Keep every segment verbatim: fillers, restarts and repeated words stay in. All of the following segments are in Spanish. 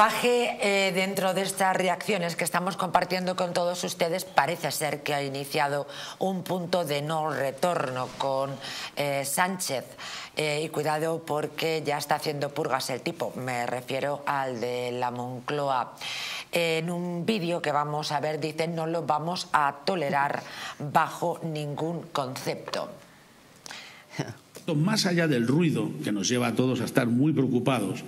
Paje, eh, dentro de estas reacciones que estamos compartiendo con todos ustedes, parece ser que ha iniciado un punto de no retorno con eh, Sánchez. Eh, y cuidado porque ya está haciendo purgas el tipo, me refiero al de la Moncloa. En un vídeo que vamos a ver dicen no lo vamos a tolerar bajo ningún concepto. Más allá del ruido que nos lleva a todos a estar muy preocupados,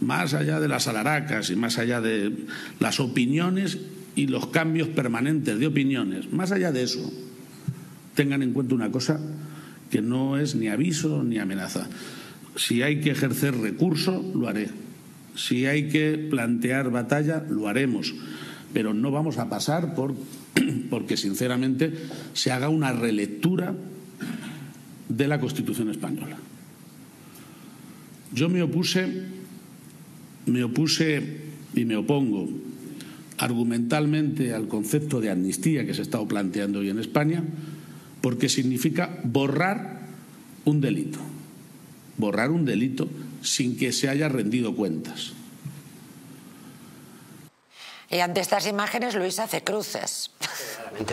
más allá de las alaracas y más allá de las opiniones y los cambios permanentes de opiniones, más allá de eso, tengan en cuenta una cosa que no es ni aviso ni amenaza. Si hay que ejercer recurso, lo haré. Si hay que plantear batalla, lo haremos. Pero no vamos a pasar por porque, sinceramente, se haga una relectura de la Constitución española. Yo me opuse... Me opuse y me opongo argumentalmente al concepto de amnistía que se está planteando hoy en España, porque significa borrar un delito, borrar un delito sin que se haya rendido cuentas. Y ante estas imágenes Luis hace cruces.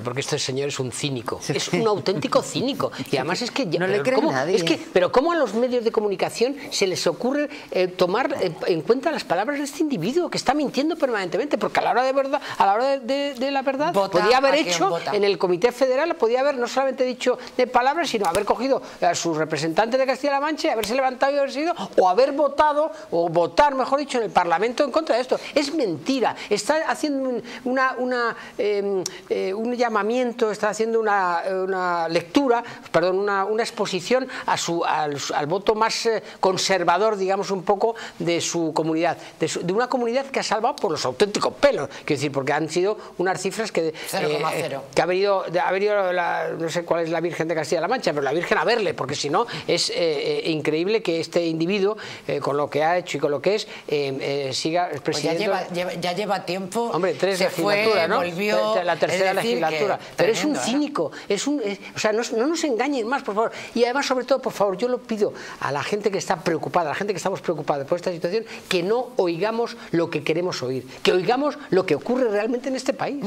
Porque este señor es un cínico, es un auténtico cínico. Y además es que... No le cree nadie. Es que, pero ¿cómo a los medios de comunicación se les ocurre eh, tomar eh, en cuenta las palabras de este individuo que está mintiendo permanentemente? Porque a la hora de verdad, a la hora de, de, de la verdad, vota podía haber hecho, en el Comité Federal, podía haber no solamente dicho de palabras, sino haber cogido a sus representantes de Castilla-La Mancha y haberse levantado y haber sido, o haber votado, o votar, mejor dicho, en el Parlamento en contra de esto. Es mentira. Está haciendo un, una... una eh, eh, un llamamiento, está haciendo una, una lectura, perdón, una, una exposición a su, al, al voto más conservador, digamos un poco, de su comunidad, de, su, de una comunidad que ha salvado por los auténticos pelos, quiero decir, porque han sido unas cifras que, cero coma cero. Eh, que ha venido, ha venido la, no sé cuál es la Virgen de Castilla-La Mancha, pero la Virgen a verle, porque si no es eh, increíble que este individuo, eh, con lo que ha hecho y con lo que es, eh, eh, siga presidiendo. Pues ya, lleva, ya lleva tiempo, hombre, tres legislaturas, ¿no? Volvió, la tercera legislatura. Pero tremendo, es un cínico, es un, es, o sea, no, no nos engañen más, por favor. Y además, sobre todo, por favor, yo lo pido a la gente que está preocupada, a la gente que estamos preocupados por esta situación, que no oigamos lo que queremos oír, que oigamos lo que ocurre realmente en este país. Bueno,